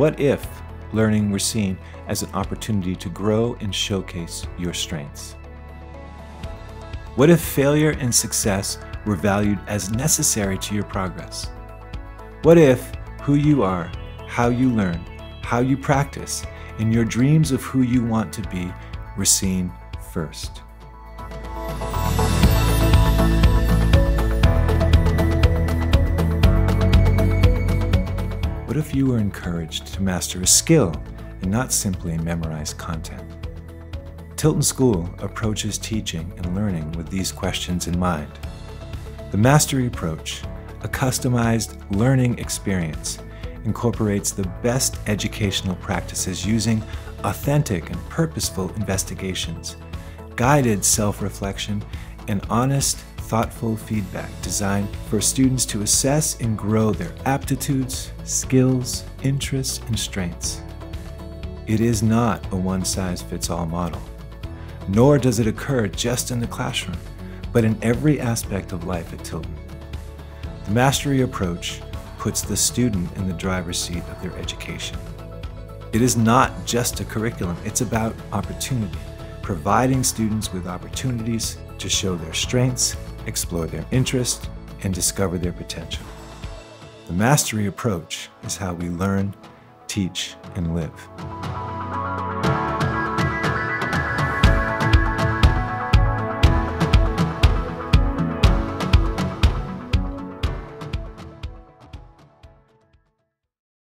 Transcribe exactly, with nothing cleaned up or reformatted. What if learning were seen as an opportunity to grow and showcase your strengths? What if failure and success were valued as necessary to your progress? What if who you are, how you learn, how you practice, and your dreams of who you want to be were seen first? What if you were encouraged to master a skill and not simply memorize content? Tilton School approaches teaching and learning with these questions in mind. The Mastery Approach, a customized learning experience, incorporates the best educational practices using authentic and purposeful investigations, guided self-reflection, and honest, thoughtful feedback designed for students to assess and grow their aptitudes, skills, interests, and strengths. It is not a one-size-fits-all model, nor does it occur just in the classroom, but in every aspect of life at Tilton. The Mastery Approach puts the student in the driver's seat of their education. It is not just a curriculum, it's about opportunity, providing students with opportunities to show their strengths, explore their interests, and discover their potential. The Mastery Approach is how we learn, teach, and live.